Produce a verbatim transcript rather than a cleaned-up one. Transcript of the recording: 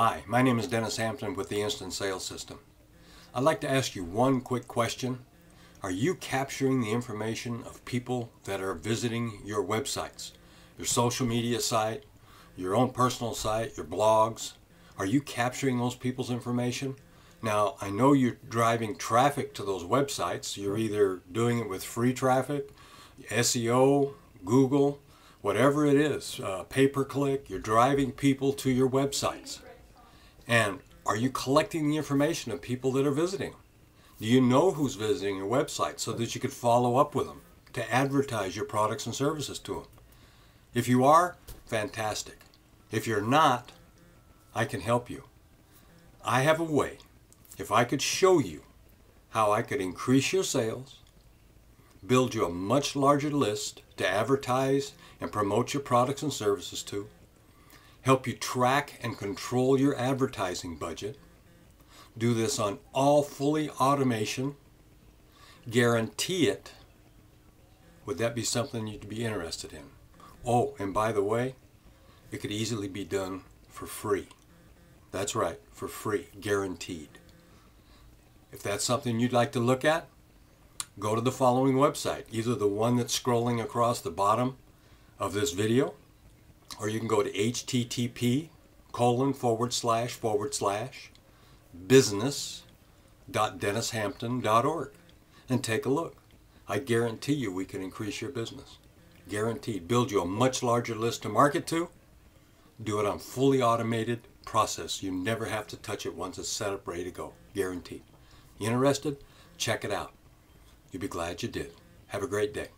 Hi, my name is Dennis Hampton with the Instant Sales System. I'd like to ask you one quick question. Are you capturing the information of people that are visiting your websites, your social media site, your own personal site, your blogs? Are you capturing those people's information? Now, I know you're driving traffic to those websites. You're either doing it with free traffic, S E O, Google, whatever it is, uh, pay-per-click. You're driving people to your websites. And are you collecting the information of people that are visiting? Do you know who's visiting your website so that you could follow up with them to advertise your products and services to them? If you are, fantastic. If you're not, I can help you. I have a way. If I could show you how I could increase your sales, build you a much larger list to advertise and promote your products and services to, help you track and control your advertising budget, do this on all fully automation, guarantee it, would that be something you'd be interested in? Oh, and by the way, it could easily be done for free. That's right, for free, guaranteed. If that's something you'd like to look at, go to the following website, either the one that's scrolling across the bottom of this video, or you can go to http colon forward slash forward slash business dot dennis hampton dot org and take a look. I guarantee you we can increase your business. Guaranteed. Build you a much larger list to market to. Do it on fully automated process. You never have to touch it once it's set up, ready to go. Guaranteed. You interested? Check it out. You'll be glad you did. Have a great day.